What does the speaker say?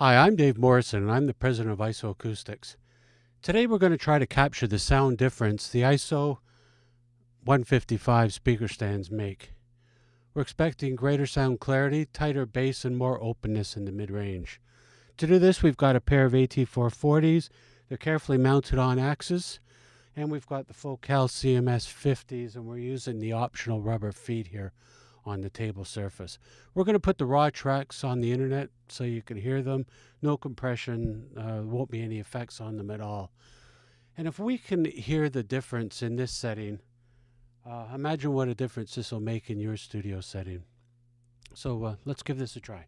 Hi, I'm Dave Morrison and I'm the president of ISO Acoustics. Today we're going to try to capture the sound difference the ISO 155 speaker stands make. We're expecting greater sound clarity, tighter bass, and more openness in the mid-range. To do this, we've got a pair of AT440s. They're carefully mounted on axis, and we've got the Focal CMS50s, and we're using the optional rubber feet here on the table surface. We're going to put the raw tracks on the internet so you can hear them. No compression, won't be any effects on them at all. And if we can hear the difference in this setting, imagine what a difference this will make in your studio setting. So let's give this a try.